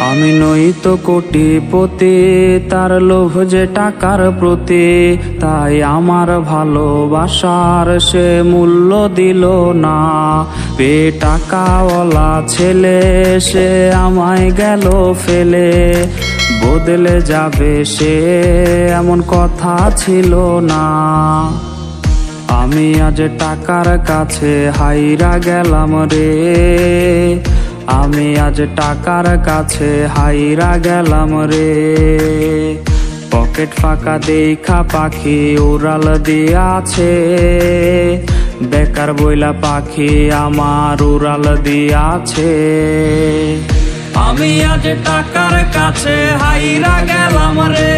आमी नई तो कोटीपति तार लोभ जे टाकार प्रति ताई आमार भालोबासार से मूल्य दिलो ना बेटाकावाला छेले से आमाय गेलो फेले बदले जाबे से एमन कथा छिलो ना आमी आज टाकार काछे हाइरा गेलाम रे आमी आज टाकार काछे हाइरा गेलाम रे पकेट फाका देखा पाखी उड़ाल दियाछे बेकार बोइला पाखी आमार उड़ाल दियाछे आमी आज टाकार काछे हाइरा गेलाम रे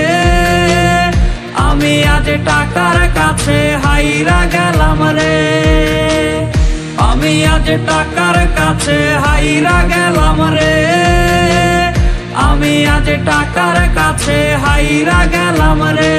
आमी आज टाकार काछे हाइरा गेलाम रे आमी आज टाकार काछे हाइरा गेलाम रे आमी आज टाकार काछे हाइरा गेलाम रे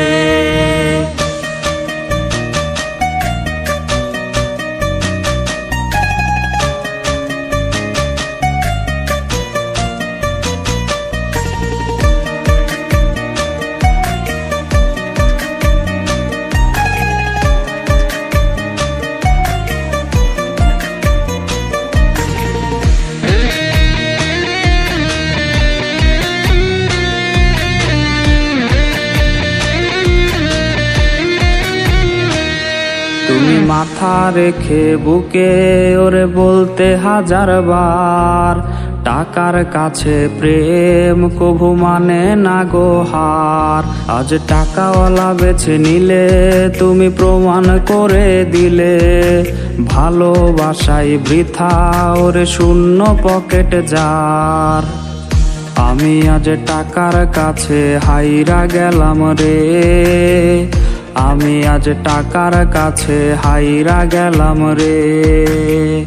माथा रेखे बुके ओरे बोलते हजार बार टाकार काछे प्रेम कभु माने ना गो हार आज टाका वाला बेचे निले तुमी प्रमाण करे दिले भालोबासाई बृथा ओरे शून्य पकेट जार आमी आज टाकार काछे हाइरा गेलाम रे आमी आज टाकार काछे हाइरा गेलाम रे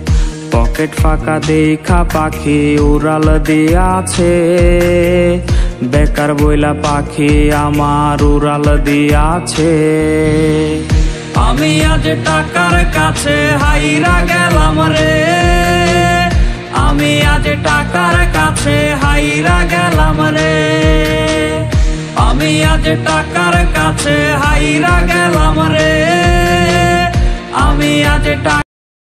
पकेट फाका देखा पाखी उड़ाल दियाछे बेकार बोइला पाखी आमार उड़ाल दियाछे आमी आज टाकार काछे हाइरा गेलाम रे आमी आज टाकार काछे हाइरा गेलाम रे आमी आज टाकार काछे हाइरा गेलाम रे आमी आज